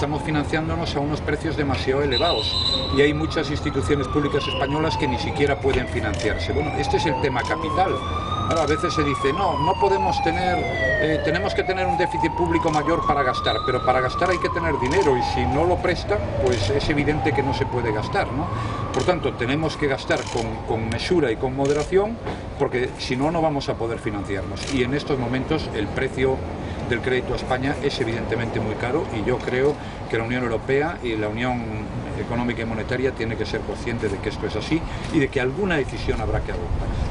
estamos financiándonos a unos precios demasiado elevados y hay muchas instituciones públicas españolas que ni siquiera pueden financiarse. Bueno, este es el tema capital. Ahora, a veces se dice, no podemos tener, tenemos que tener un déficit público mayor para gastar, pero para gastar hay que tener dinero y si no lo prestan, pues es evidente que no se puede gastar, ¿no? Por tanto, tenemos que gastar con mesura y con moderación, porque si no, no vamos a poder financiarnos. Y en estos momentos el precio del crédito a España es evidentemente muy caro y yo creo que la Unión Europea y la Unión Económica y Monetaria tiene que ser consciente de que esto es así y de que alguna decisión habrá que adoptar.